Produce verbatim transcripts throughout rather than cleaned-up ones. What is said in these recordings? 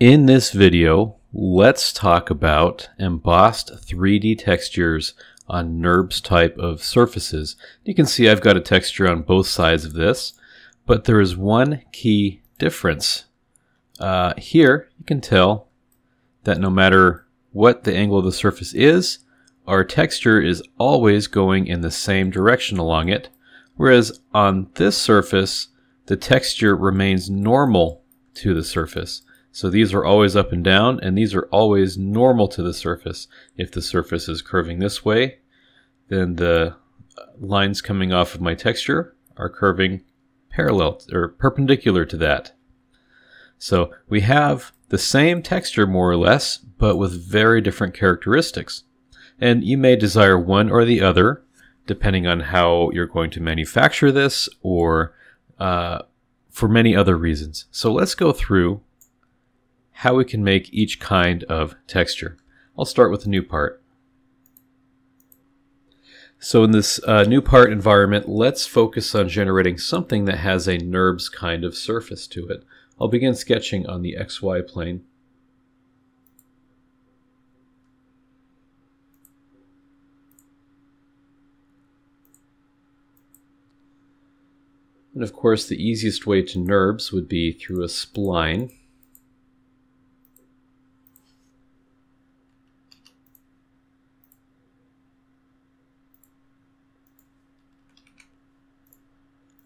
In this video, let's talk about embossed three D textures on NURBS type of surfaces. You can see I've got a texture on both sides of this, but there is one key difference. Uh, here, you can tell that no matter what the angle of the surface is, our texture is always going in the same direction along it, whereas on this surface, the texture remains normal to the surface. So these are always up and down, and these are always normal to the surface. If the surface is curving this way, then the lines coming off of my texture are curving parallel or perpendicular to that. So we have the same texture more or less, but with very different characteristics. And you may desire one or the other, depending on how you're going to manufacture this or uh, for many other reasons. So let's go through how we can make each kind of texture. I'll start with the new part. So in this uh, new part environment, let's focus on generating something that has a NURBS kind of surface to it. I'll begin sketching on the X Y plane. And of course, the easiest way to NURBS would be through a spline.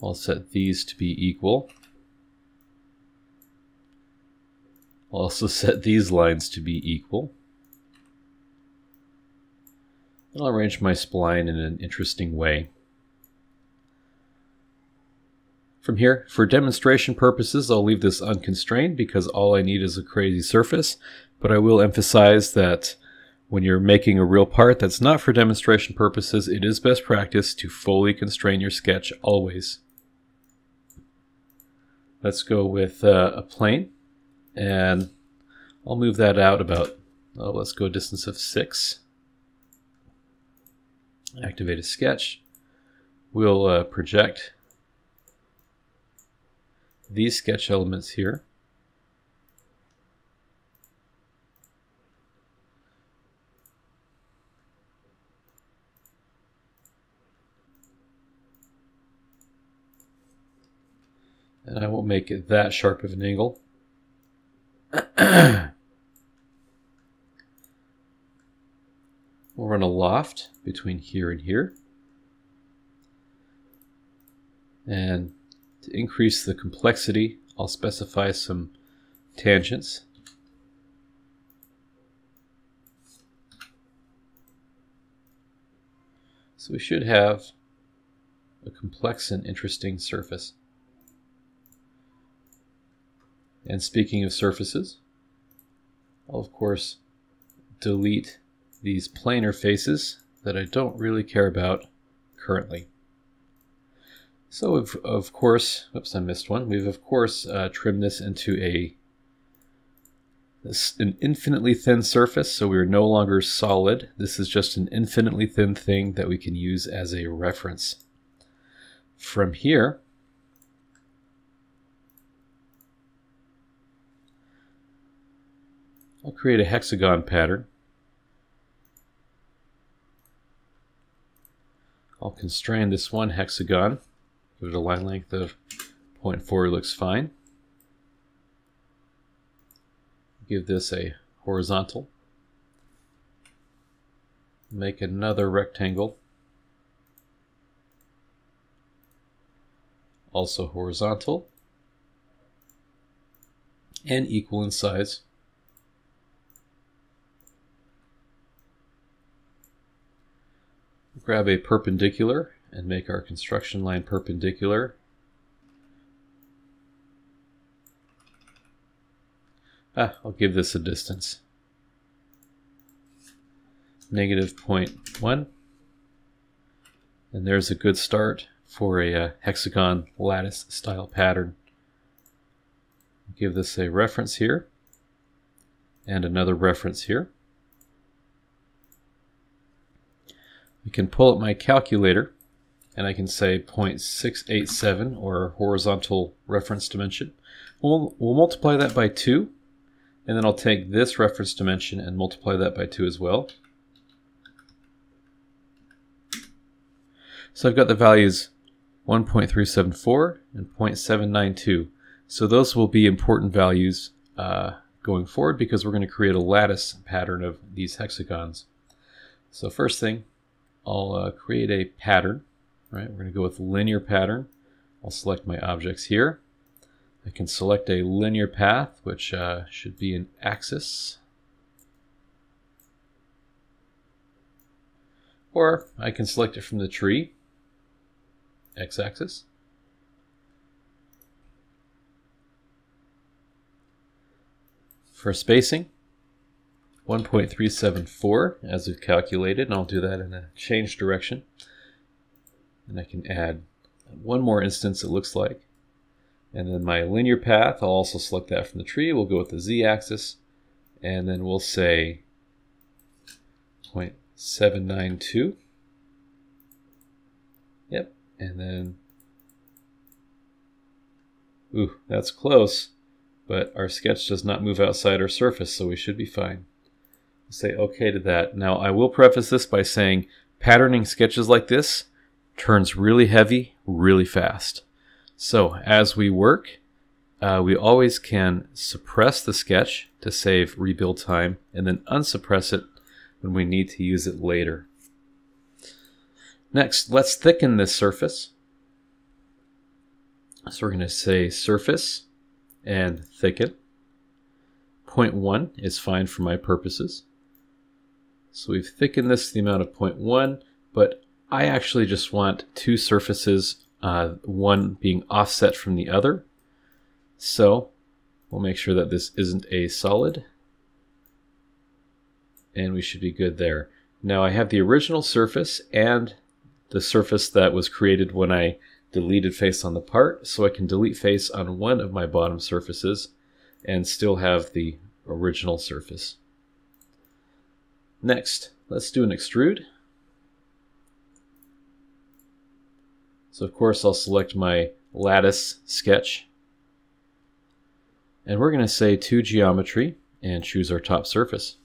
I'll set these to be equal. I'll also set these lines to be equal. And I'll arrange my spline in an interesting way. From here, for demonstration purposes, I'll leave this unconstrained because all I need is a crazy surface, but I will emphasize that when you're making a real part that's not for demonstration purposes, it is best practice to fully constrain your sketch always. Let's go with uh, a plane, and I'll move that out about, oh, let's go a distance of six. Activate a sketch. We'll uh, project these sketch elements here. And I won't make it that sharp of an angle. We'll run a loft between here and here. And to increase the complexity, I'll specify some tangents. So we should have a complex and interesting surface. And speaking of surfaces, I'll of course delete these planar faces that I don't really care about currently. So of, of course, oops, I missed one. We've of course uh, trimmed this into a this, an infinitely thin surface, so we're no longer solid. This is just an infinitely thin thing that we can use as a reference. From here, I'll create a hexagon pattern. I'll constrain this one hexagon. Give it a line length of zero point four, looks fine. Give this a horizontal. Make another rectangle. Also horizontal. And equal in size. Grab a perpendicular and make our construction line perpendicular. Ah, I'll give this a distance. Negative zero point one. And there's a good start for a uh, hexagon lattice style pattern. Give this a reference here and another reference here. We can pull up my calculator, and I can say zero point six eight seven, or horizontal reference dimension. We'll, we'll multiply that by two, And then I'll take this reference dimension and multiply that by two as well. So I've got the values one point three seven four and zero point seven nine two. So those will be important values uh, going forward, because we're going to create a lattice pattern of these hexagons. So first thing, I'll uh, create a pattern. Right, we're going to go with linear pattern. I'll select my objects here. I can select a linear path, which uh, should be an axis. Or I can select it from the tree, x-axis. For spacing, one point three seven four as we've calculated, and I'll do that in a change direction. And I can add one more instance, it looks like. And then my linear path, I'll also select that from the tree. We'll go with the z-axis, and then we'll say zero point seven nine two. Yep, and then, ooh, that's close, but our sketch does not move outside our surface, so we should be fine. Say okay to that. Now, I will preface this by saying patterning sketches like this turns really heavy really fast. So as we work, uh, we always can suppress the sketch to save rebuild time, and then unsuppress it when we need to use it later. Next, let's thicken this surface. So we're going to say surface and thicken. zero point one is fine for my purposes. So we've thickened this to the amount of zero point one, but I actually just want two surfaces, Uh, one being offset from the other. So we'll make sure that this isn't a solid, and we should be good there. Now I have the original surface and the surface that was created when I deleted face on the part, so I can delete face on one of my bottom surfaces and still have the original surface. Next, let's do an extrude. So of course I'll select my lattice sketch, and we're going to say to geometry and choose our top surface.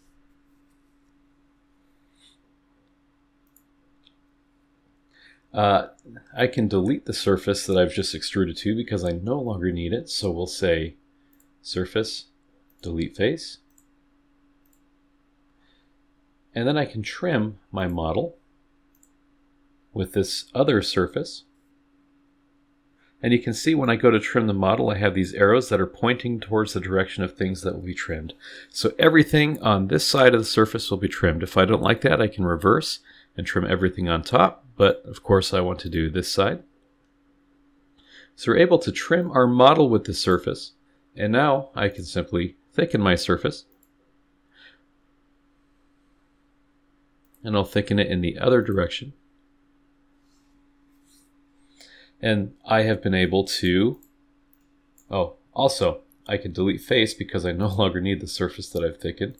Uh, I can delete the surface that I've just extruded to because I no longer need it, so we'll say surface, delete face. And then I can trim my model with this other surface. And you can see when I go to trim the model, I have these arrows that are pointing towards the direction of things that will be trimmed. So everything on this side of the surface will be trimmed. If I don't like that, I can reverse and trim everything on top, but of course I want to do this side. So we're able to trim our model with the surface, and now I can simply thicken my surface. And I'll thicken it in the other direction. And I have been able to, oh, also, I can delete face because I no longer need the surface that I've thickened.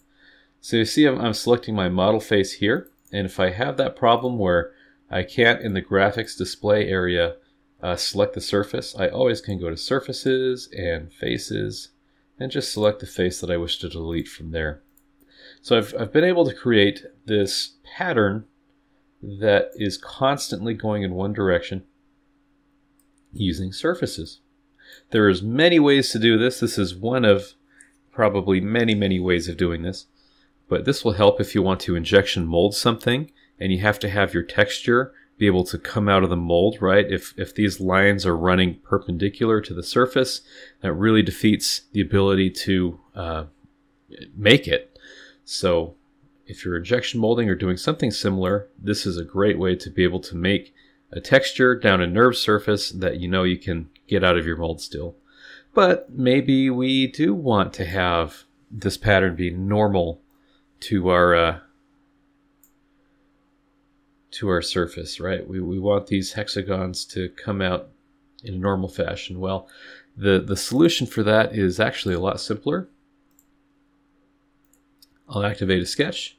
So you see I'm, I'm selecting my model face here, and if I have that problem where I can't, in the graphics display area, uh, select the surface, I always can go to surfaces and faces, and just select the face that I wish to delete from there. So I've, I've been able to create this pattern that is constantly going in one direction, using surfaces. There is many ways to do this. This is one of probably many, many ways of doing this, but this will help if you want to injection mold something and you have to have your texture be able to come out of the mold, right? If, if these lines are running perpendicular to the surface, that really defeats the ability to uh, make it. So if you're injection molding or doing something similar, this is a great way to be able to make a texture down a NURBS surface that you know you can get out of your mold still. But maybe we do want to have this pattern be normal to our uh, to our surface, right? We, we want these hexagons to come out in a normal fashion. Well, the, the solution for that is actually a lot simpler. I'll activate a sketch.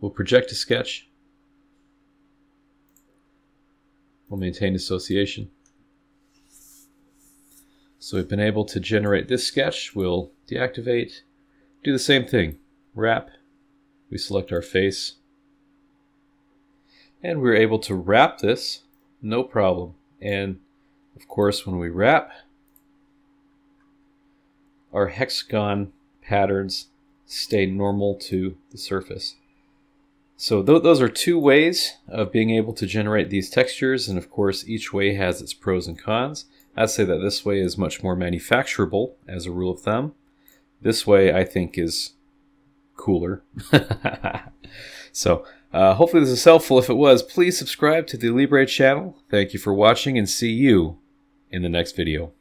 We'll project a sketch. We'll maintain association. So we've been able to generate this sketch. We'll deactivate, Do the same thing. Wrap. We select our face. And we're able to wrap this, no problem. And of course, when we wrap, our hexagon patterns stay normal to the surface. So th those are two ways of being able to generate these textures, and of course each way has its pros and cons. I'd say that this way is much more manufacturable as a rule of thumb. This way I think is cooler. So uh, hopefully this is helpful. If it was, please subscribe to the Alibre channel. Thank you for watching, and see you in the next video.